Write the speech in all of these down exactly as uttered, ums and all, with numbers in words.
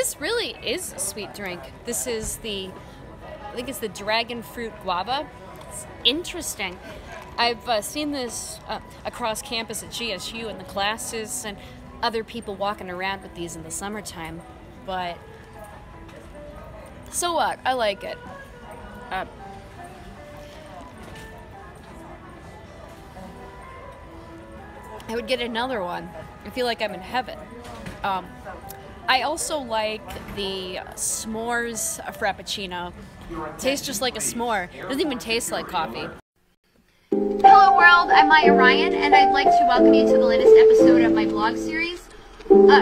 This really is a sweet drink. This is the, I think it's the dragon fruit guava. It's interesting. I've uh, seen this uh, across campus at G S U in the classes and other people walking around with these in the summertime, but so what? I like it. Uh, I would get another one. I feel like I'm in heaven. Um, I also like the s'mores frappuccino. Tastes just like a s'more. Doesn't even taste like coffee. Hello world, I'm Miyah Ryan, and I'd like to welcome you to the latest episode of my blog series. Uh,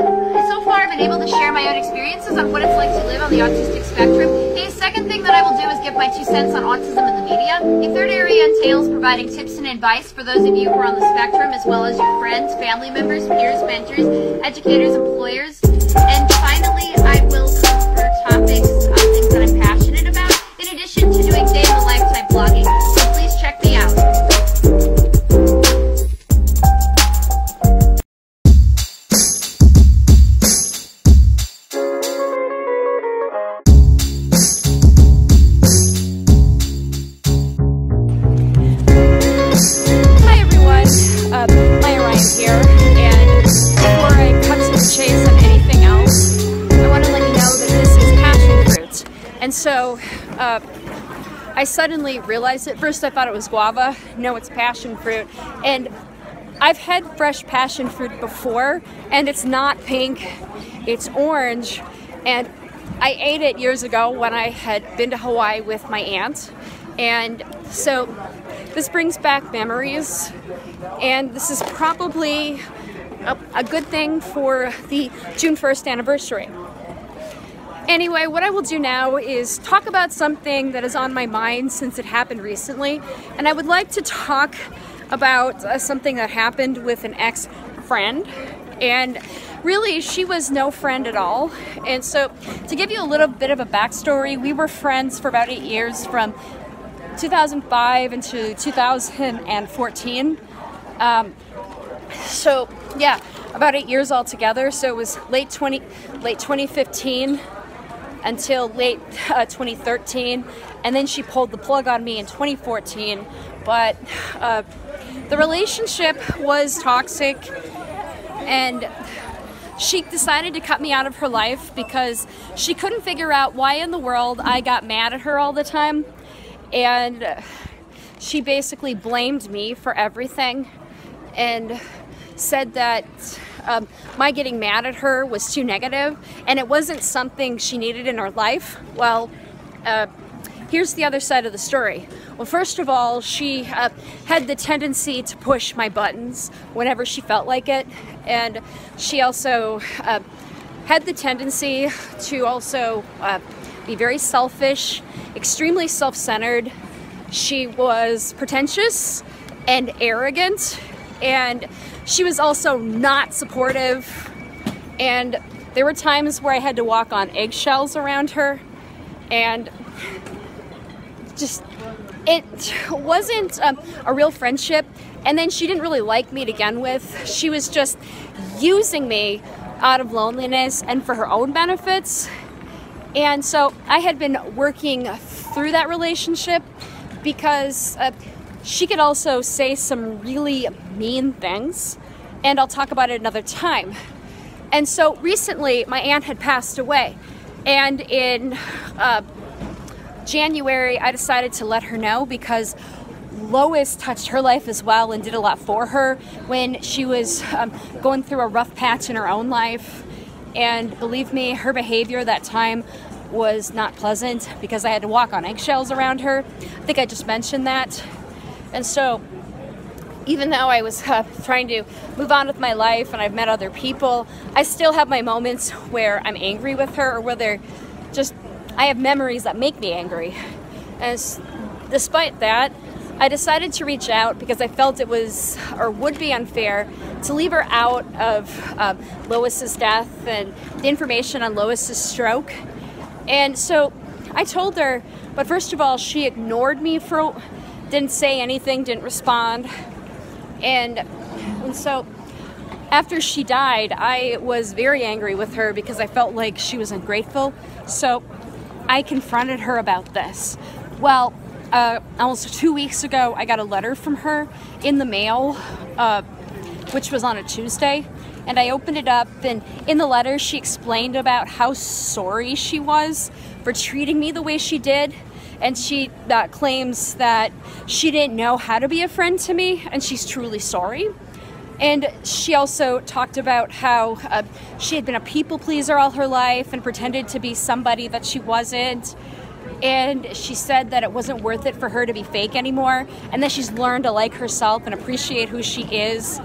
so far I've been able to share my own experiences on what it's like to live on the autistic spectrum. The second thing that I will do is give my two cents on autism in the media. The third area entails providing tips and advice for those of you who are on the spectrum, as well as your friends, family members, peers, mentors, educators, employers. And finally, I will cover topics on uh, things that I'm passionate about, in addition to doing day-in-the-life type blogging. So please check me out. And so uh, I suddenly realized it. First I thought it was guava. No, it's passion fruit. And I've had fresh passion fruit before, and it's not pink, it's orange. And I ate it years ago when I had been to Hawaii with my aunt. And so this brings back memories. And this is probably a, a good thing for the June first anniversary. Anyway, what I will do now is talk about something that is on my mind since it happened recently. And I would like to talk about uh, something that happened with an ex-friend. And really, she was no friend at all. And so, to give you a little bit of a backstory, we were friends for about eight years from two thousand five into two thousand fourteen. Um, so, yeah, about eight years altogether. So it was late, twenty, late twenty fifteen. Until late uh, twenty thirteen, and then she pulled the plug on me in twenty fourteen. But uh, the relationship was toxic, and she decided to cut me out of her life because she couldn't figure out why in the world I got mad at her all the time, and she basically blamed me for everything and said that Um, my getting mad at her was too negative, and it wasn't something she needed in her life. Well, uh, here's the other side of the story. Well, first of all, she uh, had the tendency to push my buttons whenever she felt like it, and she also uh, had the tendency to also uh, be very selfish, extremely self-centered. She was pretentious and arrogant, and she was also not supportive, and there were times where I had to walk on eggshells around her, and just, it wasn't um, a real friendship. And then she didn't really like me to begin with. She was just using me out of loneliness and for her own benefits. And so I had been working through that relationship because uh, she could also say some really mean things, and I'll talk about it another time. And so recently, my aunt had passed away, and in uh, January, I decided to let her know because Lois touched her life as well and did a lot for her when she was um, going through a rough patch in her own life. And believe me, her behavior that time was not pleasant because I had to walk on eggshells around her. I think I just mentioned that. And so, even though I was uh, trying to move on with my life and I've met other people, I still have my moments where I'm angry with her, or whether just, I have memories that make me angry. And despite that, I decided to reach out because I felt it was, or would be unfair to leave her out of uh, Lois's death and the information on Lois's stroke. And so I told her, but first of all, she ignored me for, didn't say anything, didn't respond. And, and so after she died, I was very angry with her because I felt like she was ungrateful. So I confronted her about this. Well, uh, almost two weeks ago, I got a letter from her in the mail, uh, which was on a Tuesday. And I opened it up, and in the letter, she explained about how sorry she was for treating me the way she did. And she uh, claims that she didn't know how to be a friend to me, and she's truly sorry. And she also talked about how uh, she had been a people pleaser all her life and pretended to be somebody that she wasn't. And she said that it wasn't worth it for her to be fake anymore, and that she's learned to like herself and appreciate who she is.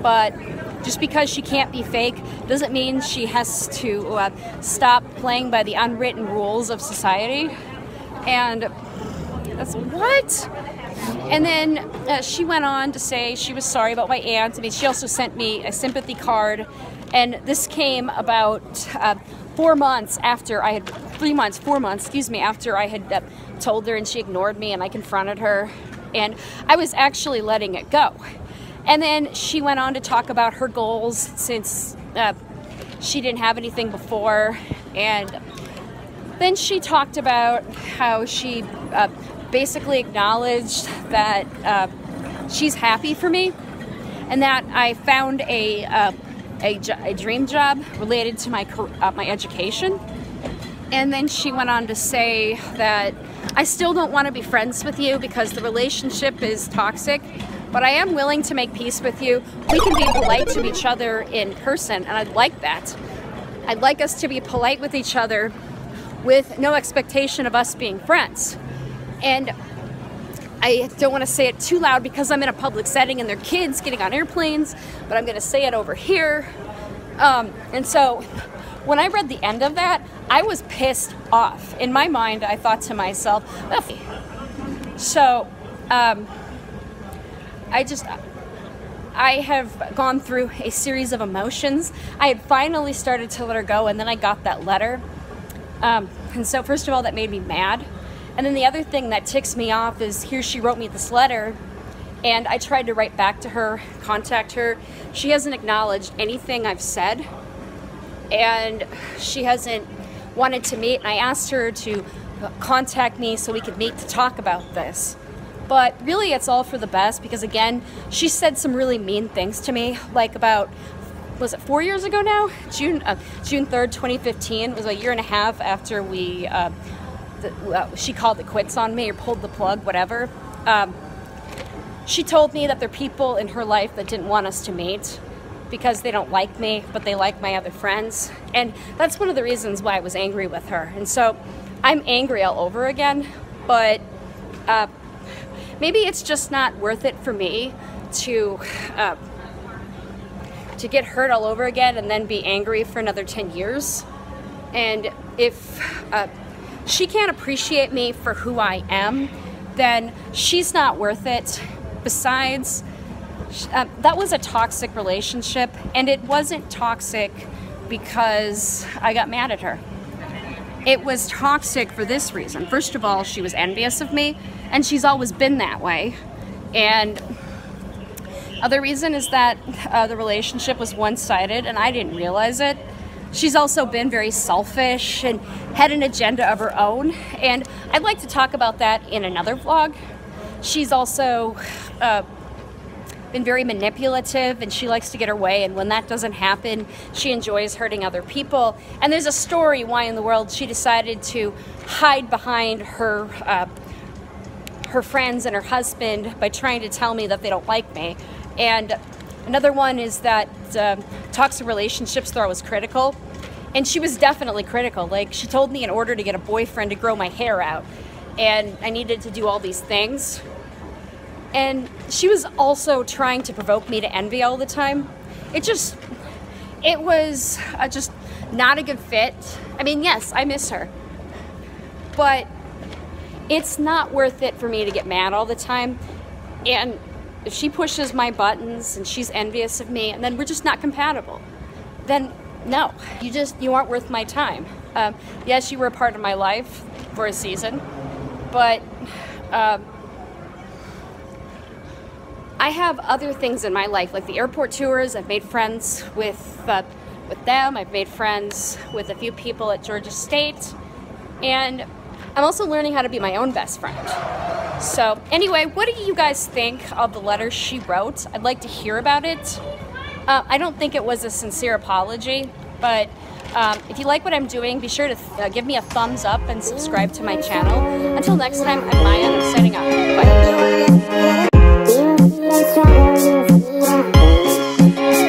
But just because she can't be fake doesn't mean she has to uh, stop playing by the unwritten rules of society. And that's what? And then uh, she went on to say she was sorry about my aunt. I mean, she also sent me a sympathy card, and this came about uh, four months after I had, three months, four months, excuse me, after I had uh, told her, and she ignored me, and I confronted her, and I was actually letting it go. And then she went on to talk about her goals since uh, she didn't have anything before, and then she talked about how she uh, basically acknowledged that uh, she's happy for me, and that I found a uh, a, a dream job related to my uh, my education. And then she went on to say that I still don't want to be friends with you because the relationship is toxic, but I am willing to make peace with you. We can be polite to each other in person, and I'd like that. I'd like us to be polite with each other, with no expectation of us being friends. And I don't want to say it too loud because I'm in a public setting and there are kids getting on airplanes, but I'm going to say it over here. Um, and so when I read the end of that, I was pissed off. In my mind, I thought to myself, oh. So um, I just, I have gone through a series of emotions. I had finally started to let her go, and then I got that letter. Um, and so first of all, that made me mad. And then the other thing that ticks me off is here she wrote me this letter, and I tried to write back to her, contact her. She hasn't acknowledged anything I've said, and she hasn't wanted to meet. And I asked her to contact me so we could meet to talk about this. But really it's all for the best because, again, she said some really mean things to me, like about was it four years ago now? June uh, June third, twenty fifteen was a year and a half after we uh, the, uh, she called it quits on me or pulled the plug, whatever. Um, she told me that there are people in her life that didn't want us to meet because they don't like me, but they like my other friends, and that's one of the reasons why I was angry with her. And so I'm angry all over again, but uh, maybe it's just not worth it for me to. Uh, to get hurt all over again and then be angry for another ten years. And if uh, she can't appreciate me for who I am, then she's not worth it. Besides, uh, that was a toxic relationship, and it wasn't toxic because I got mad at her. It was toxic for this reason. First of all, she was envious of me, and she's always been that way. And other reason is that uh, the relationship was one-sided, and I didn't realize it. She's also been very selfish and had an agenda of her own, and I'd like to talk about that in another vlog. She's also uh, been very manipulative, and she likes to get her way, and when that doesn't happen, she enjoys hurting other people. And there's a story why in the world she decided to hide behind her uh, her friends and her husband by trying to tell me that they don't like me. And another one is that um, toxic relationships thought I was critical, and she was definitely critical. Like, she told me in order to get a boyfriend to grow my hair out, and I needed to do all these things. And she was also trying to provoke me to envy all the time. It just, it was uh, just not a good fit. I mean, yes, I miss her, but it's not worth it for me to get mad all the time. And if she pushes my buttons and she's envious of me, and then we're just not compatible, then no, you just, you aren't worth my time. Um, yes, you were a part of my life for a season, but um, I have other things in my life, like the airport tours. I've made friends with, uh, with them. I've made friends with a few people at Georgia State. And I'm also learning how to be my own best friend. So anyway, what do you guys think of the letter she wrote? I'd like to hear about it. Uh, I don't think it was a sincere apology, but um, if you like what I'm doing, be sure to uh, give me a thumbs up and subscribe to my channel. Until next time, I'm Miyah and I'm signing off. Bye.